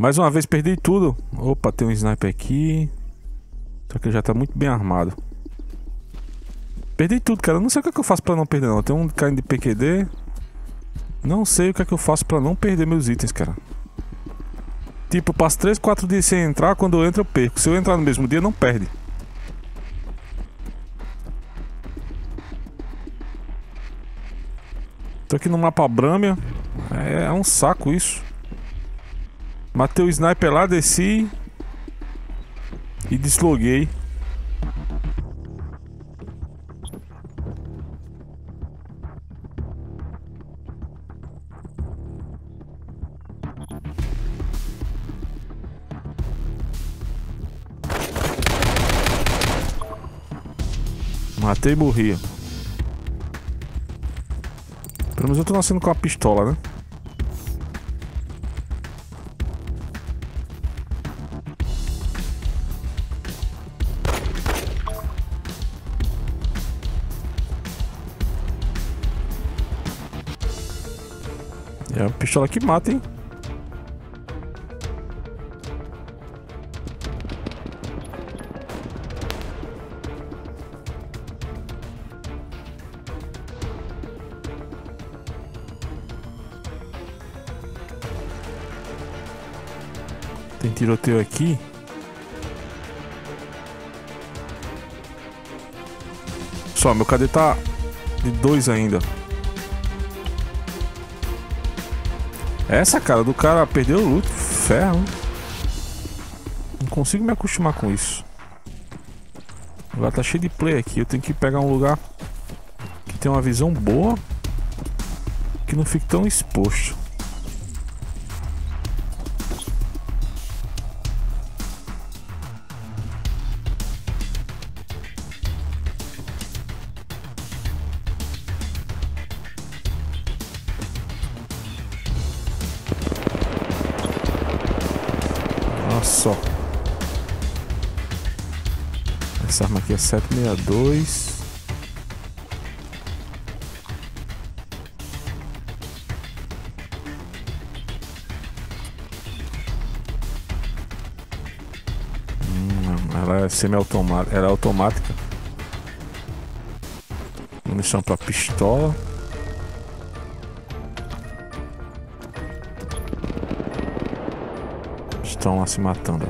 Mais uma vez perdi tudo. Opa, tem um sniper aqui. Só que ele já tá muito bem armado. Perdi tudo, cara. Eu não sei o que é que eu faço pra não perder, não. Tem um caindo de PQD. Não sei o que é que eu faço pra não perder meus itens, cara. Tipo, eu passo 3, 4 dias sem entrar. Quando eu entro, eu perco. Se eu entrar no mesmo dia, não perde. Tô aqui no mapa Abramia. É um saco isso. Matei o sniper lá, desci e desloguei. Matei e morri. Pelo menos eu tô nascendo com a pistola, né? É a pistola que mata, hein? Tem tiroteio aqui. Só, meu KD tá de 2 ainda. Essa cara do cara perdeu o loot. Ferro. Não consigo me acostumar com isso. Agora tá cheio de play aqui. Eu tenho que pegar um lugar que tem uma visão boa, que não fique tão exposto. Só. Essa arma aqui é 762. Ela é semi-automática. Ela é automática. Munição para pistola. Estão lá se matando.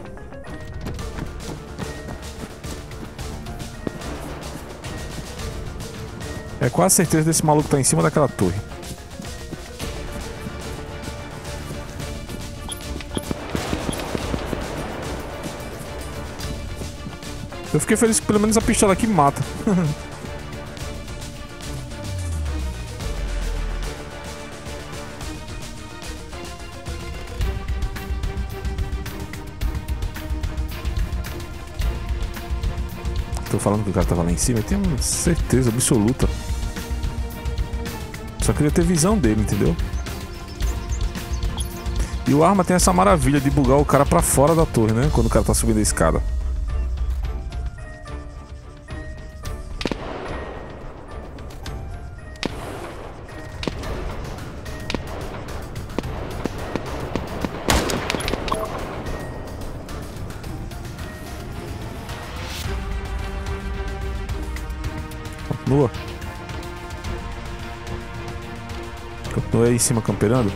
É quase certeza desse maluco que tá em cima daquela torre. Eu fiquei feliz que pelo menos a pistola aqui mata. Tô falando que o cara tava lá em cima, eu tenho certeza absoluta. Só queria ter visão dele, entendeu? E o arma tem essa maravilha de bugar o cara pra fora da torre, né? Quando o cara tá subindo a escada. Continua aí em cima camperando.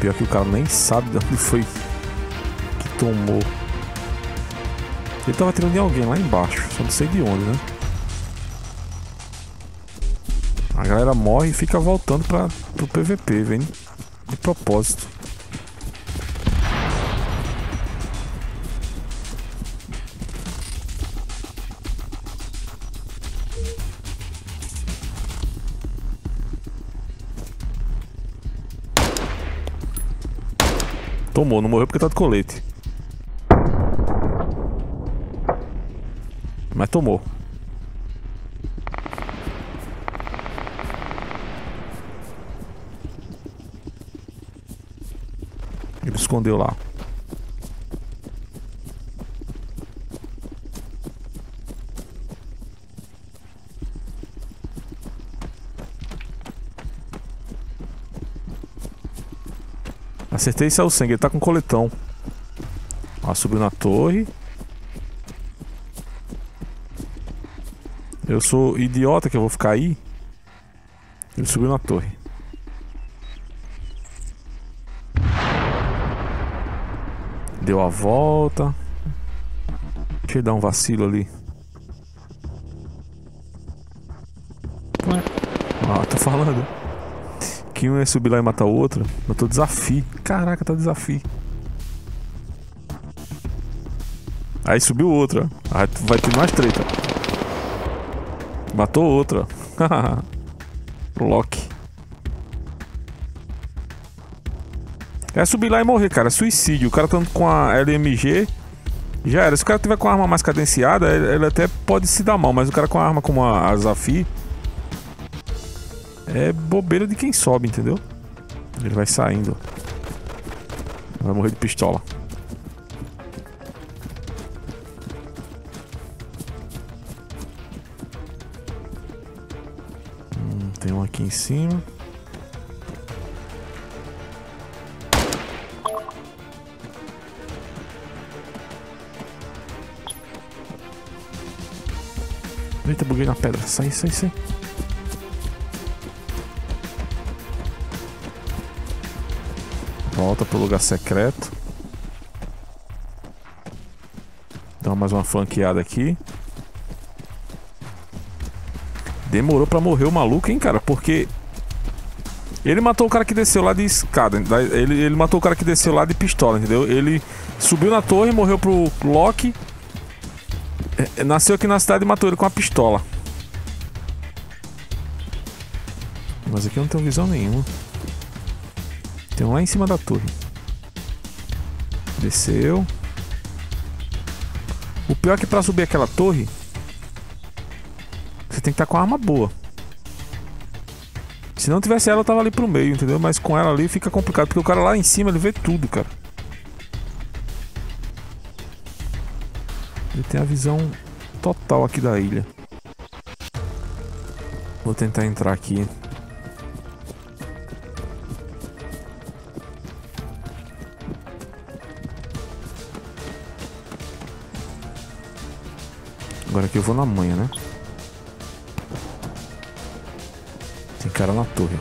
Pior que o cara nem sabe de onde foi que tomou. Ele tava tirando de alguém lá embaixo, só não sei de onde, né? A galera morre e fica voltando pro PVP, vem de propósito. Tomou, não morreu porque tá de colete. Mas tomou. Ele escondeu lá. Acertei saiu sangue, ele tá com coletão. Ó, subiu na torre. Eu sou idiota que eu vou ficar aí. Ele subiu na torre. Deu a volta. Deixa eu dar um vacilo ali. Ah, tô falando que um ia subir lá e matar o outro. Eu tô desafio. Caraca, tá desafio. Aí subiu outra. Aí vai ter mais treta. Matou outra. Loki. É subir lá e morrer, cara. Suicídio. O cara tá com a LMG. Já era. Se o cara tiver com a arma mais cadenciada, ele até pode se dar mal. Mas o cara com a arma como a Zafi é bobeira de quem sobe, entendeu? Ele vai saindo. Vai morrer de pistola. Tem um aqui em cima. Eita, buguei na pedra. Sai, sai, sai. Volta pro lugar secreto. Dá mais uma flanqueada aqui. Demorou pra morrer o maluco, hein, cara? Porque ele matou o cara que desceu lá de escada. Ele matou o cara que desceu lá de pistola, entendeu? Ele subiu na torre, morreu pro Loki. Nasceu aqui na cidade e matou ele com a pistola. Mas aqui eu não tenho visão nenhuma. Tem um lá em cima da torre. Desceu. O pior é que pra subir aquela torre você tem que estar com a arma boa. Se não tivesse ela, eu tava ali pro meio, entendeu? Mas com ela ali fica complicado, porque o cara lá em cima, ele vê tudo, cara. Ele tem a visão total aqui da ilha. Vou tentar entrar aqui. Agora aqui eu vou na manha, né? Tem cara na torre.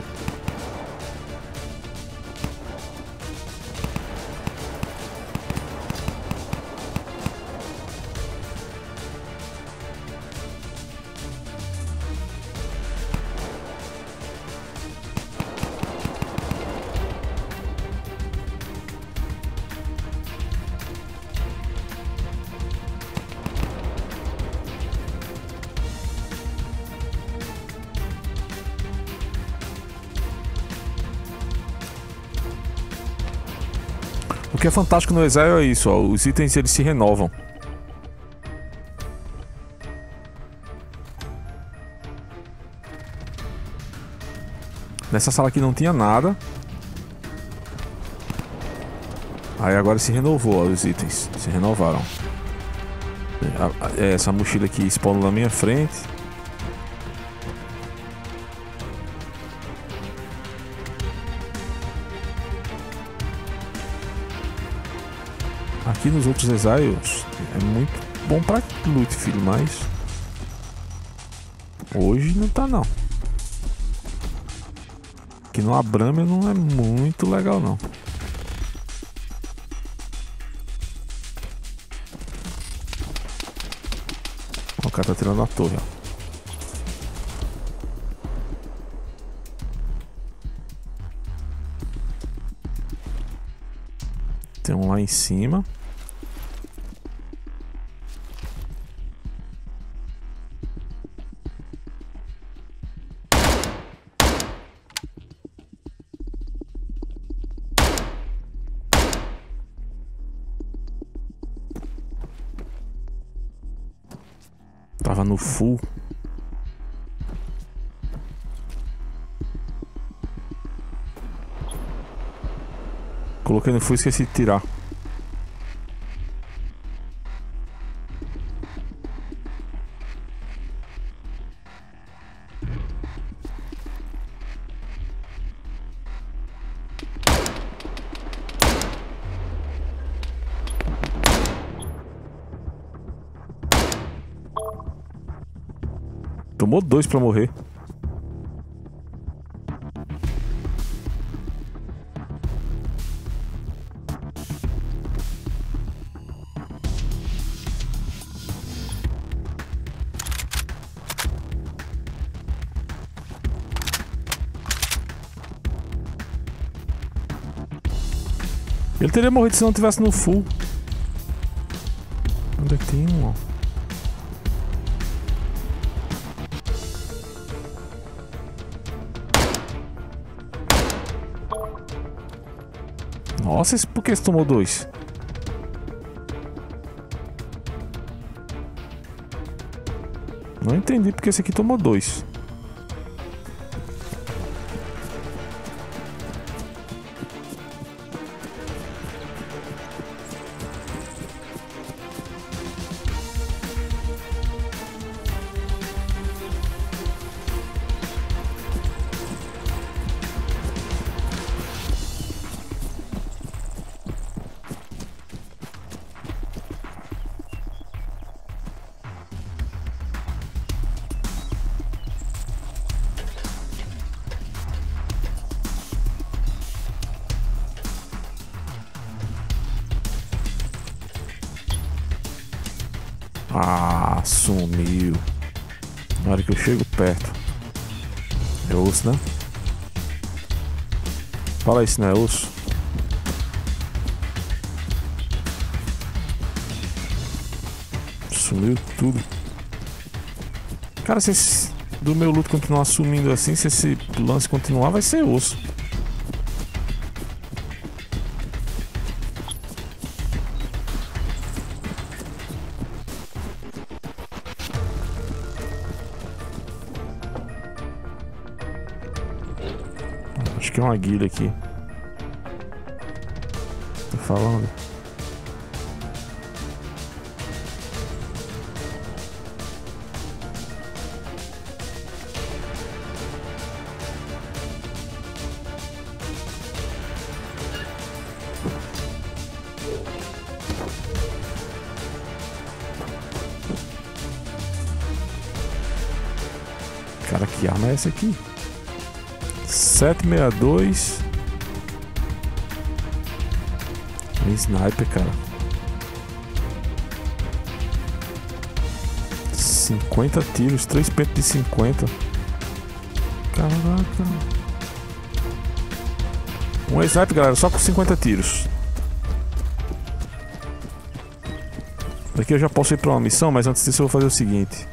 O que é fantástico no Exile é isso, ó, os itens eles se renovam. Nessa sala aqui não tinha nada. Aí agora se renovou, ó, os itens, se renovaram. Essa mochila aqui spawnou na minha frente. Aqui nos outros Exiles é muito bom pra loot, filho, mas hoje não tá, não. Aqui no Abramia não é muito legal, não. O cara tá tirando a torre, ó. Tem um lá em cima. Tava no full. Coloquei no full e esqueci de tirar. Tomou dois pra morrer. Ele teria morrido se não tivesse no full. Onde é que tem um? Nossa, por que você tomou dois? Não entendi porque esse aqui tomou dois. Ah, sumiu. Na hora que eu chego perto. É osso, né? Fala aí se não é osso. Sumiu tudo. Cara, se esse do meu luto continuar sumindo assim, se esse lance continuar, vai ser osso. Acho que é uma guilha aqui. Tô falando. Cara, que arma é essa aqui? 762 Sniper, cara. 50 tiros, 3 pentes de 50. Caraca. Um sniper, galera, só com 50 tiros. Daqui eu já posso ir pra uma missão, mas antes disso eu vou fazer o seguinte.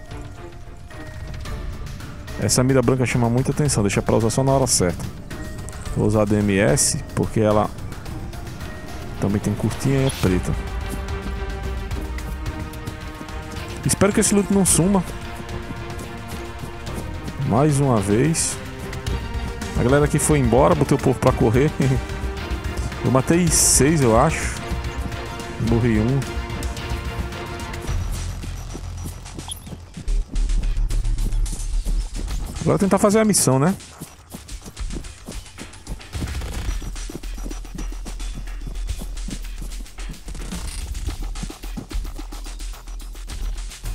Essa mira branca chama muita atenção, deixa pra usar só na hora certa. Vou usar a DMS, porque ela também tem curtinha e é preta. Espero que esse loot não suma. Mais uma vez. A galera aqui foi embora, botei o povo pra correr. Eu matei 6, eu acho. Morri um. Agora tentar fazer a missão, né?